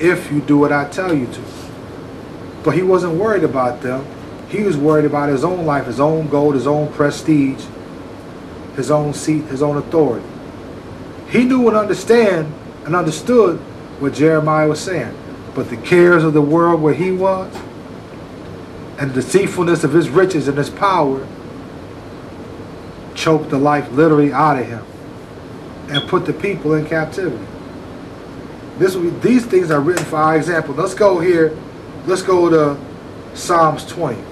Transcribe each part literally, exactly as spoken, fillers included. if you do what I tell you to. But he wasn't worried about them. He was worried about his own life, his own gold, his own prestige, his own seat, his own authority. He knew and understand and understood what Jeremiah was saying. But the cares of the world where he was, and the deceitfulness of his riches and his power, choked the life literally out of him and put the people in captivity. This, these things are written for our example. Let's go here. Let's go to Psalms twenty.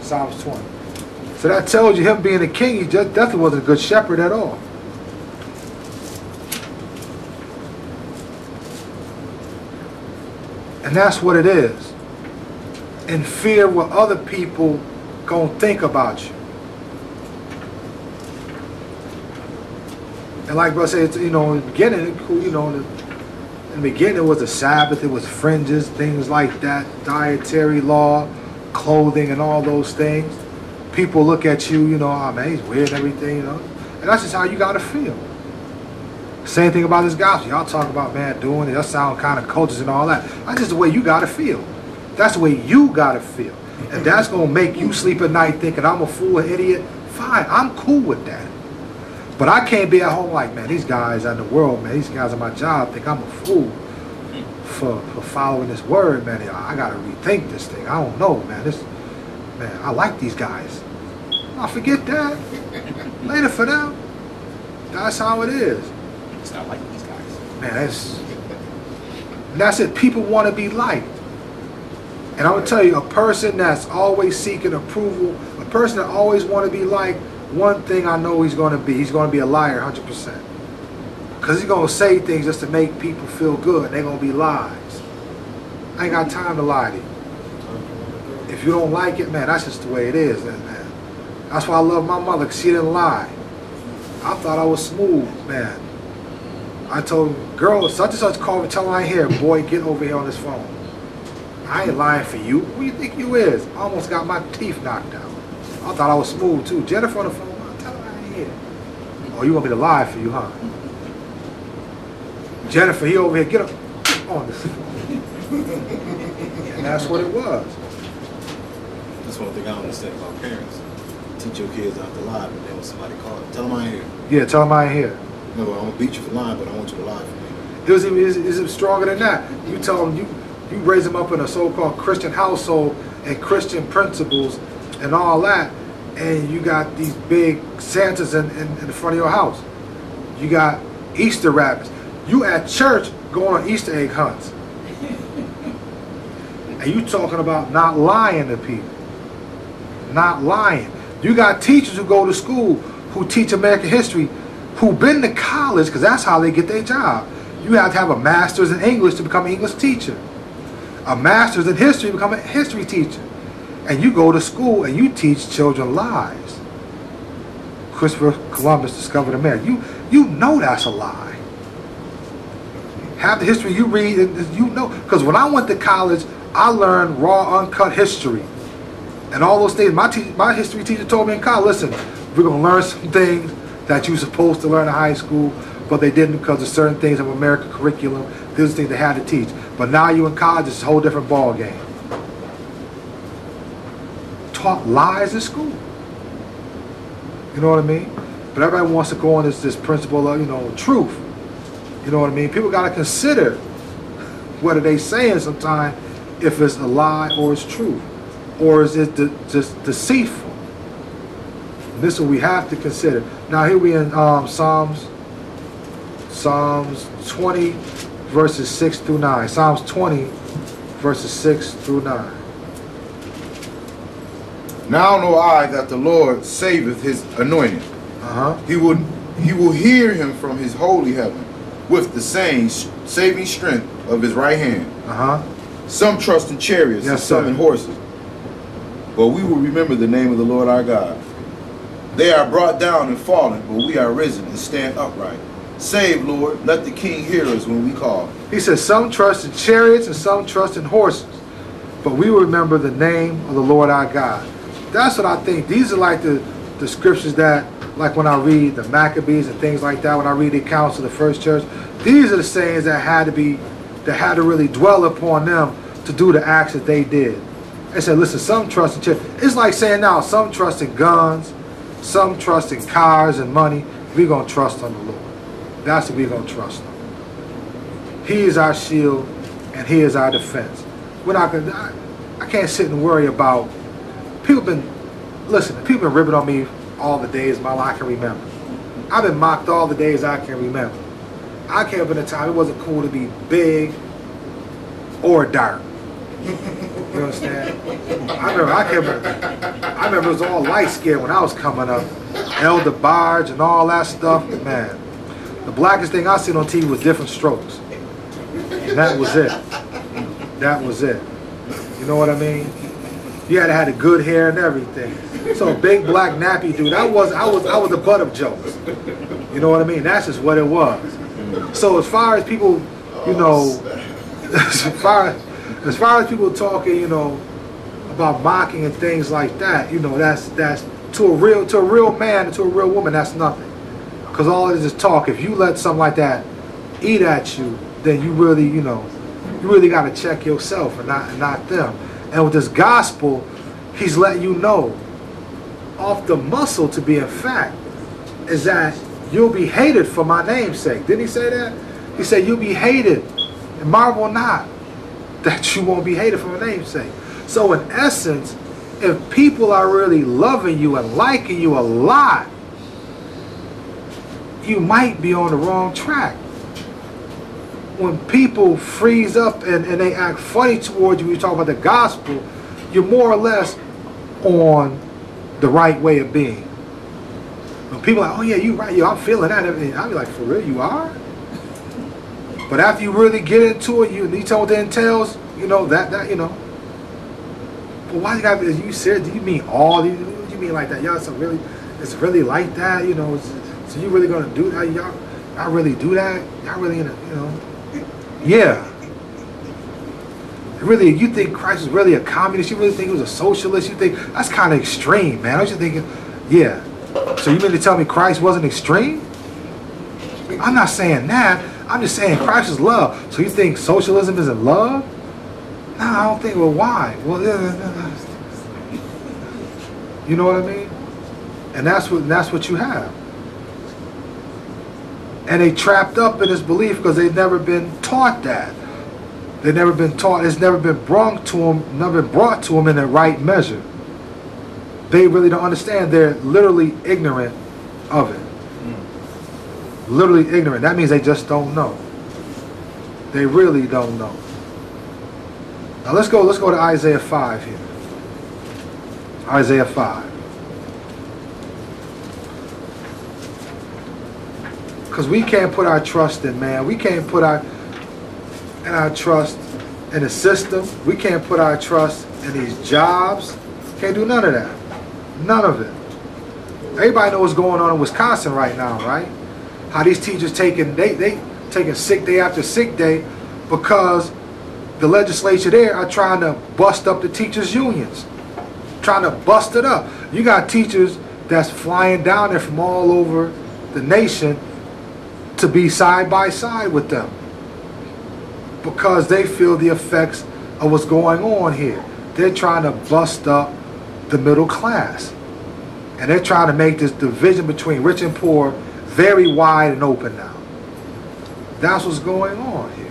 Psalms twenty. So that tells you him being a king, he just definitely wasn't a good shepherd at all. And that's what it is. In fear of what other people gonna think about you. And like I said, you know, in the beginning, you know, in the beginning it was the Sabbath, it was fringes, things like that, dietary law, clothing, and all those things. People look at you, you know, oh man, he's weird and everything, you know. And that's just how you gotta feel. Same thing about this gospel. Y'all talk about, man, doing it. That sound kind of cultish and all that. That's just the way you got to feel. That's the way you got to feel. And that's going to make you sleep at night thinking, I'm a fool, an idiot. Fine, I'm cool with that. But I can't be at home like, man, these guys in the world, man, these guys at my job think I'm a fool for, for following this word, man. I got to rethink this thing. I don't know, man. This, man, I like these guys. I forget that. Later for them. That's how it is. It's not like these guys. Man, that's, that's it. People want to be liked. And I'm going to tell you, a person that's always seeking approval, a person that always want to be liked, one thing I know he's going to be, he's going to be a liar one hundred percent. Because he's going to say things just to make people feel good. They're going to be lies. I ain't got time to lie to you. If you don't like it, man, that's just the way it is, man. That's why I love my mother, because she didn't lie. I thought I was smooth, man. I told girl, such and such called me, tell her I ain't here. Boy, get over here on this phone. I ain't lying for you. Who you think you is? I almost got my teeth knocked out. I thought I was smooth too. Jennifer on the phone, tell her I ain't here. Oh, you want me to lie for you, huh? Jennifer, he over here, get up on this phone. And that's what it was. That's one thing I don't understand about parents. Teach your kids not to lie, but then when somebody calls, tell them I ain't here. Yeah, tell them I ain't here. No, I won't beat you for lying, but I want you to lie for me. It was even, it's, it's stronger than that. You tell them, you, you raise them up in a so-called Christian household and Christian principles and all that, and you got these big Santas in, in, in the front of your house. You got Easter rabbits. You at church going on Easter egg hunts. And you talking about not lying to people. Not lying. You got teachers who go to school who teach American history, who've been to college, because that's how they get their job. You have to have a master's in English to become an English teacher. A master's in history to become a history teacher. And you go to school and you teach children lies. Christopher Columbus discovered America. You, you know that's a lie. Half the history you read, you know. Because when I went to college, I learned raw, uncut history. And all those things, my, te my history teacher told me in college, listen, we're going to learn some things that you were supposed to learn in high school, but they didn't because of certain things of American curriculum. These things they had to teach. But now you're in college, it's a whole different ball game. Taught lies in school. You know what I mean? But everybody wants to go on this, this principle of, you know, truth. You know what I mean? People got to consider whether they saying sometimes if it's a lie or it's true, or is it de just deceitful. This is what we have to consider. Now here we in um, Psalms, Psalms twenty, verses six through nine. Psalms twenty, verses six through nine. Now know I that the Lord saveth his anointed. Uh-huh. He will, he will hear him from his holy heaven with the same saving strength of his right hand. Uh-huh. Some trust in chariots, yes, and some sir. in horses. But we will remember the name of the Lord our God. They are brought down and fallen, but we are risen and stand upright. Save, Lord, let the King hear us when we call. He says, some trust in chariots and some trust in horses, but we remember the name of the Lord our God. That's what I think. These are like the, the scriptures that like when I read the Maccabees and things like that, when I read the accounts of the first church, these are the sayings that had to be, that had to really dwell upon them to do the acts that they did. They said, listen, some trust in church. It's like saying now, some trust in guns, some trust in cars and money. We're going to trust on the Lord. That's what we're going to trust on. He is our shield and He is our defense. We're not gonna, I, I can't sit and worry about, people been, listen, people been ripping on me all the days my life I can remember. I've been mocked all the days I can remember. I came up in a time it wasn't cool to be big or dark. You understand? I remember I, came, I remember it was all light skin when I was coming up. Elder Barge and all that stuff. Man, the blackest thing I seen on T V was Different Strokes. And that was it. That was it. You know what I mean? You had to have the good hair and everything. So big black nappy dude. I was I was I was the butt of jokes. You know what I mean? That's just what it was. So as far as people, you know, as far as As far as people talking, you know, about mocking and things like that, you know, that's that's to a real to a real man and to a real woman, that's nothing. Because all it is is talk. If you let something like that eat at you, then you really, you know, you really got to check yourself and not, and not them. And with this gospel, He's letting you know, off the muscle to be in fact, is that you'll be hated for My name's sake. Didn't He say that? He said, you'll be hated and marvel not that you won't be hated for My name's sake. So in essence, if people are really loving you and liking you a lot, you might be on the wrong track. When people freeze up and, and they act funny towards you, when you talk about the gospel, you're more or less on the right way of being. When people are like, oh yeah, you right, yo, I'm feeling that, and I'll be like, for real, you are? But after you really get into it, you need to know what that entails, you know, that, that, you know. But why you gotta be, you serious? Do you mean all these? You mean like that? Y'all, so really, it's really like that, you know. So you really gonna do that? Y'all, y'all really do that? Y'all really, in a, you know. Yeah. Really, you think Christ was really a communist? You really think He was a socialist? You think, that's kind of extreme, man. I was just thinking, yeah. So you mean to tell me Christ wasn't extreme? I'm not saying that. I'm just saying Christ is love. So you think socialism isn't love? No, I don't think. Well, why? Well, uh, you know what I mean? And that's what that's what you have. And they trapped up in this belief because they've never been taught that. They've never been taught. It's never been brought to them. Never been brought to them in the right measure. They really don't understand. They're literally ignorant of it. Literally ignorant. That means they just don't know. They really don't know. Now let's go. Let's go to Isaiah five here. Isaiah five, because we can't put our trust in man. We can't put our and our trust in the system. We can't put our trust in these jobs. Can't do none of that. None of it. Everybody knows what's going on in Wisconsin right now, right? How these teachers taking they they taking sick day after sick day because the legislature there are trying to bust up the teachers' unions, trying to bust it up. You got teachers that's flying down there from all over the nation to be side by side with them because they feel the effects of what's going on here. They're trying to bust up the middle class, and they're trying to make this division between rich and poor very wide and open now. That's what's going on here.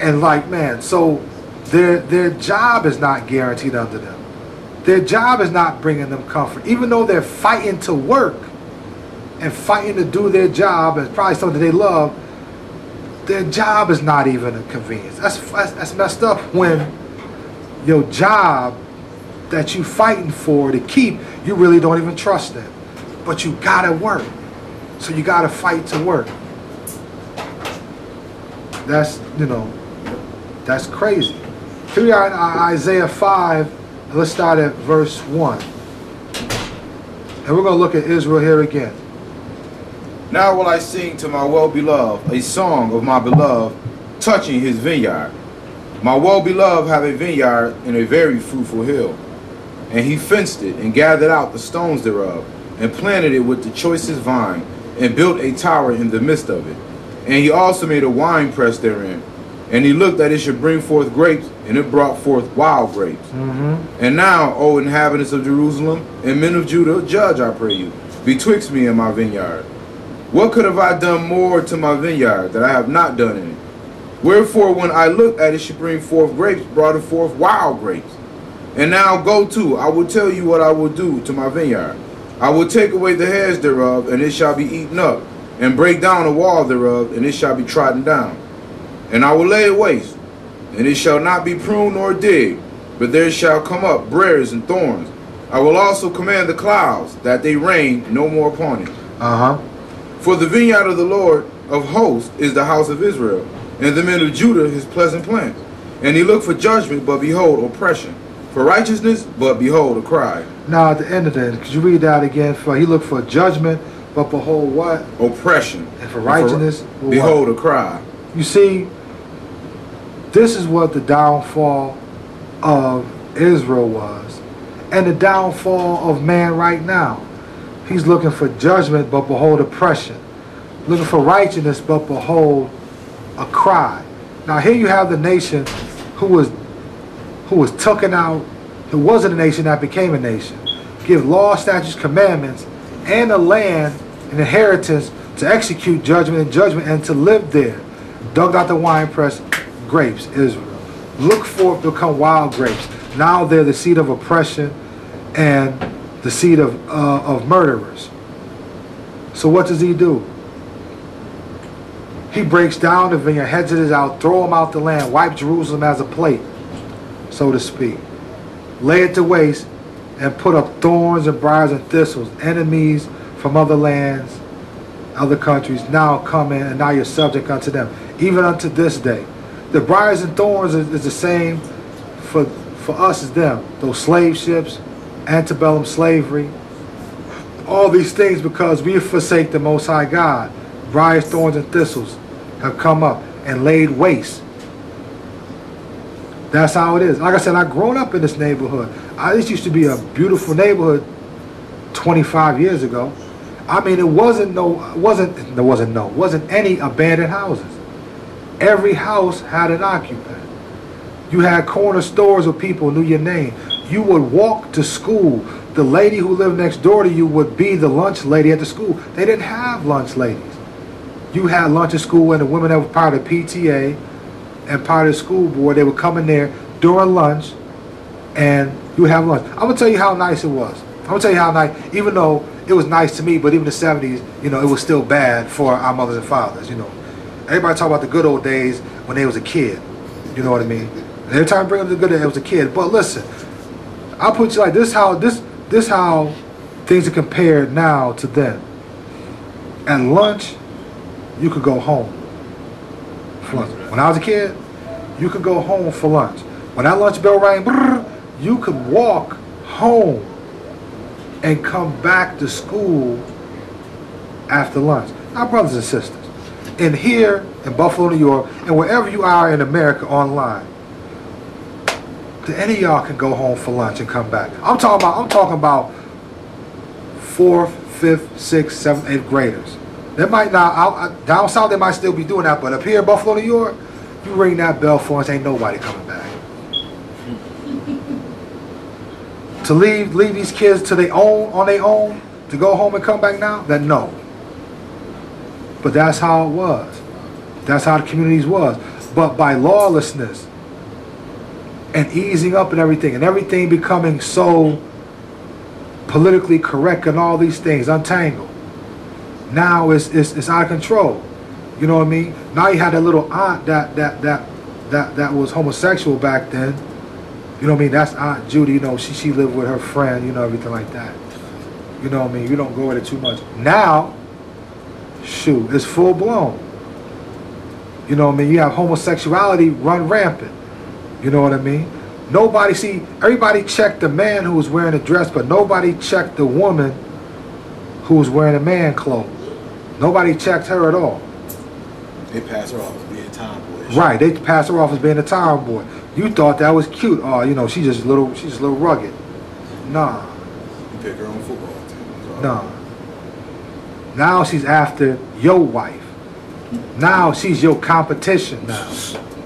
And like, man, so their their job is not guaranteed under them. Their job is not bringing them comfort. Even though they're fighting to work and fighting to do their job, and probably something they love, their job is not even a convenience. That's, that's, that's messed up when your job that you're fighting for to keep, you really don't even trust them. But you gotta work, so you gotta fight to work. That's, you know, that's crazy. Here we are in Isaiah five. Let's start at verse one, and we're gonna look at Israel here again. Now will I sing to my well-beloved a song of my beloved touching his vineyard. My well-beloved have a vineyard in a very fruitful hill, and he fenced it and gathered out the stones thereof, and planted it with the choicest vine, and built a tower in the midst of it. And he also made a wine press therein. And he looked that it should bring forth grapes, and it brought forth wild grapes. Mm-hmm. And now, O inhabitants of Jerusalem, and men of Judah, judge, I pray you, betwixt me and my vineyard. What could have I done more to my vineyard that I have not done in it? Wherefore, when I looked at it should bring forth grapes, brought it forth wild grapes. And now go to, I will tell you what I will do to my vineyard. I will take away the heads thereof, and it shall be eaten up, and break down the wall thereof, and it shall be trodden down. And I will lay it waste, and it shall not be pruned nor digged, but there shall come up briars and thorns. I will also command the clouds, that they rain no more upon it. Uh-huh. For the vineyard of the Lord of hosts is the house of Israel, and the men of Judah his pleasant plants. And he looked for judgment, but behold, oppression. For righteousness, but behold, a cry. Now at the end of that, could you read that again? For he looked for judgment, but behold what? Oppression. And for righteousness, and for, behold, a cry. You see, this is what the downfall of Israel was, and the downfall of man right now. He's looking for judgment, but behold, oppression. Looking for righteousness, but behold, a cry. Now here you have the nation who was who was taken out, who wasn't a nation that became a nation. Give law, statutes, commandments, and a land, an inheritance, to execute judgment and judgment, and to live there. Dug out the winepress, grapes, Israel. Look forth, become wild grapes. Now they're the seed of oppression and the seed of, uh, of murderers. So what does he do? He breaks down the vineyard, heads it out, throw them out the land, wipe Jerusalem as a plate, so to speak. Lay it to waste and put up thorns and briars and thistles. Enemies from other lands, other countries now come in, and now you're subject unto them, even unto this day. The briars and thorns is, is the same for, for us as them. Those slave ships, antebellum slavery, all these things, because we forsake the Most High God. Briars, thorns, and thistles have come up and laid waste. That's how it is. Like I said, I've grown up in this neighborhood. I, this used to be a beautiful neighborhood twenty-five years ago. I mean, it wasn't no, wasn't there wasn't no, wasn't any abandoned houses. Every house had an occupant. You had corner stores where people knew your name. You would walk to school. The lady who lived next door to you would be the lunch lady at the school. They didn't have lunch ladies. You had lunch at school, and the women that were part of the P T A and part of the school board, they would come in there during lunch, and you would have lunch. I'm going to tell you how nice it was. I'm going to tell you how nice, even though it was nice to me, but even the seventies, you know, it was still bad for our mothers and fathers, you know. Everybody talk about the good old days when they was a kid, you know what I mean? And every time I bring up the good days, it was a kid. But listen, I'll put you like this, how this this how things are compared now to then. At lunch, you could go home for lunch. When I was a kid, you could go home for lunch. When that lunch bell rang, brrr, you could walk home and come back to school after lunch. Now, brothers and sisters, in here in Buffalo, New York, and wherever you are in America online, any of y'all can go home for lunch and come back. I'm talking about I'm talking about fourth, fifth, sixth, seventh, eighth graders. They might not, I, I, down south they might still be doing that, but up here in Buffalo, New York, you ring that bell for us, ain't nobody coming back. To leave leave these kids to their own, on their own, to go home and come back now? That no. But that's how it was. That's how the communities was. But by lawlessness and easing up and everything, and everything becoming so politically correct and all these things, untangled. Now it's, it's, it's out of control. You know what I mean? Now you had that little aunt that that that that that was homosexual back then. You know what I mean? That's Aunt Judy. You know, she she lived with her friend. You know, everything like that. You know what I mean? You don't go at it too much. Now, shoot, it's full blown. You know what I mean? You have homosexuality run rampant. You know what I mean? Nobody, see, everybody checked the man who was wearing a dress, but nobody checked the woman who was wearing a man clothes. Nobody checked her at all. They passed her off as being a tomboy. Right, they passed her off as being a tomboy. You thought that was cute. Oh, you know, she's just a little, she's just a little rugged. Nah. You pick her on football team. dumb. Now she's after your wife. Now she's your competition now.